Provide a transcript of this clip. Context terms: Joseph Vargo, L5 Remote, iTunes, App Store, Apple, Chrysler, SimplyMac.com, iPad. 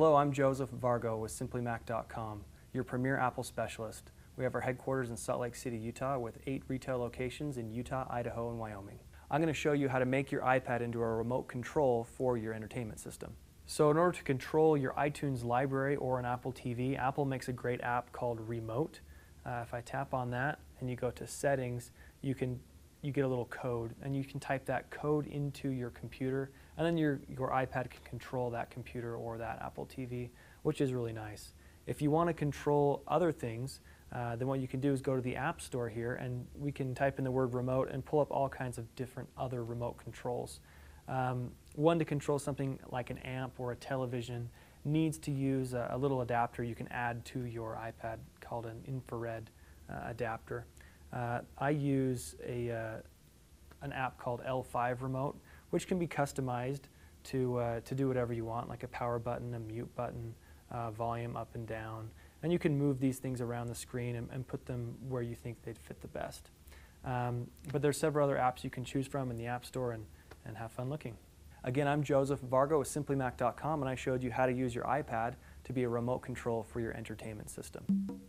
Hello, I'm Joseph Vargo with SimplyMac.com, your premier Apple specialist. We have our headquarters in Salt Lake City, Utah, with 8 retail locations in Utah, Idaho, and Wyoming. I'm going to show you how to make your iPad into a remote control for your entertainment system. So in order to control your iTunes library or an Apple TV, Apple makes a great app called Remote. If I tap on that and you go to Settings, you get a little code, and you can type that code into your computer, and then your iPad can control that computer or that Apple TV, which is really nice. If you want to control other things, then what you can do is go to the App Store here, and we can type in the word remote and pull up all kinds of different other remote controls. One to control something like an amp or a television needs to use a little adapter you can add to your iPad called an infrared adapter. I use an app called L5 Remote, which can be customized to do whatever you want, like a power button, a mute button, volume up and down. And you can move these things around the screen and put them where you think they'd fit the best. But there's several other apps you can choose from in the App Store and have fun looking. Again, I'm Joseph Vargo with SimplyMac.com, and I showed you how to use your iPad to be a remote control for your entertainment system.